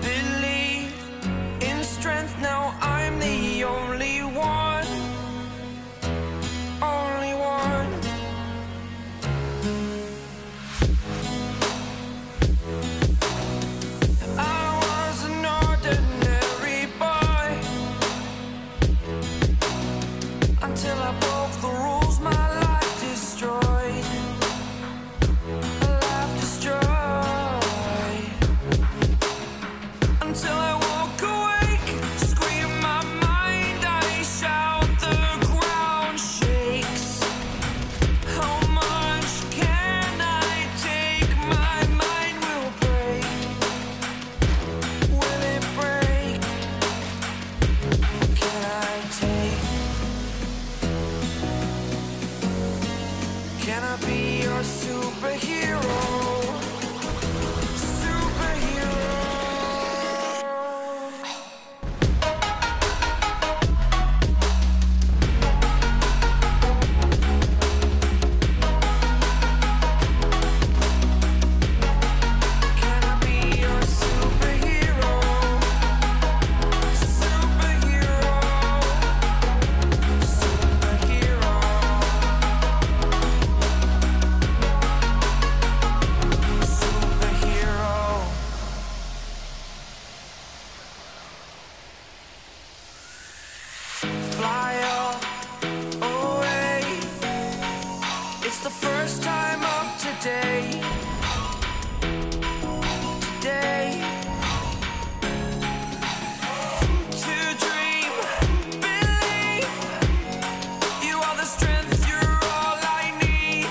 believe in strength. Now I'm the only one. Only one. I was an ordinary boy until I broke the rules. My life destroyed. My life destroyed until I walk awake, scream my mind. I shout, the ground shakes. How much can I take? My mind will break. Will it break? Can I take? Can I be your superhero? Fly away. It's the first time of today. Today. To dream, believe. You are the strength, you're all I need.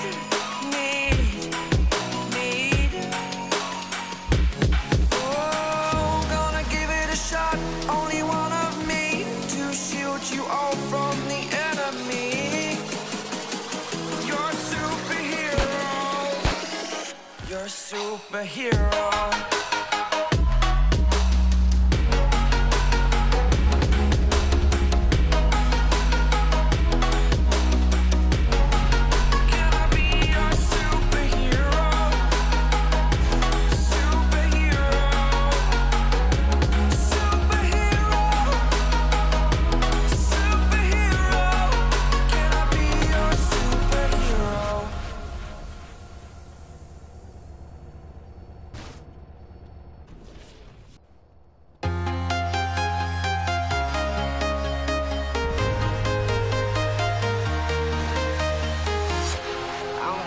Need. Oh, gonna give it a shot. Only one of me to shield you all from the enemy. You're a superhero. You're a superhero.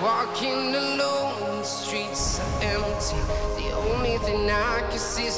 Walking alone, the streets are empty. The only thing I can see is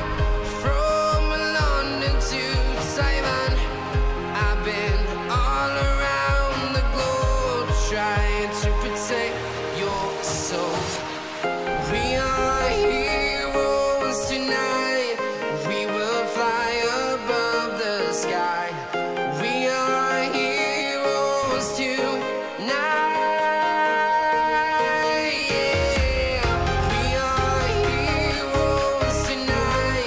from London to Taiwan. I've been all around the globe, trying to protect your soul. We are heroes tonight. We will fly above the sky. We are heroes tonight. Yeah. We are heroes tonight.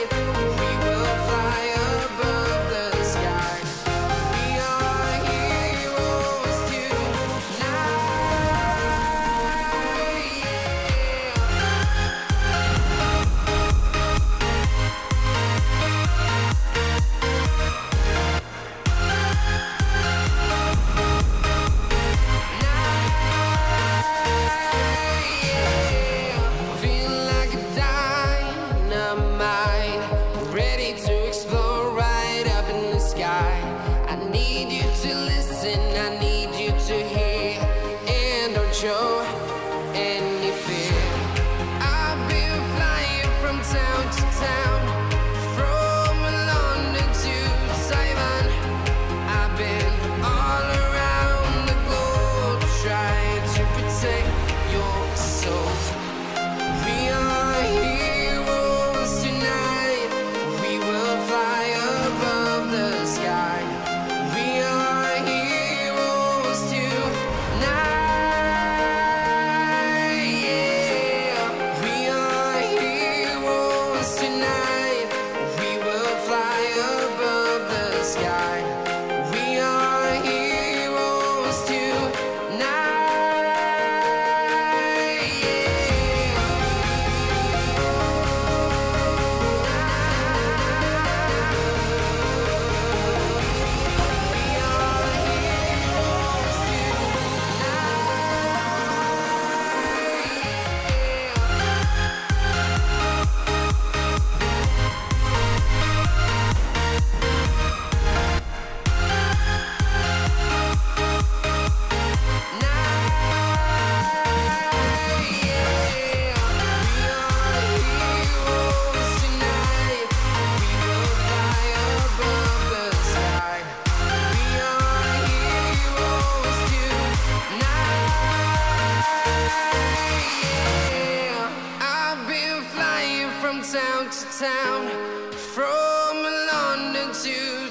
to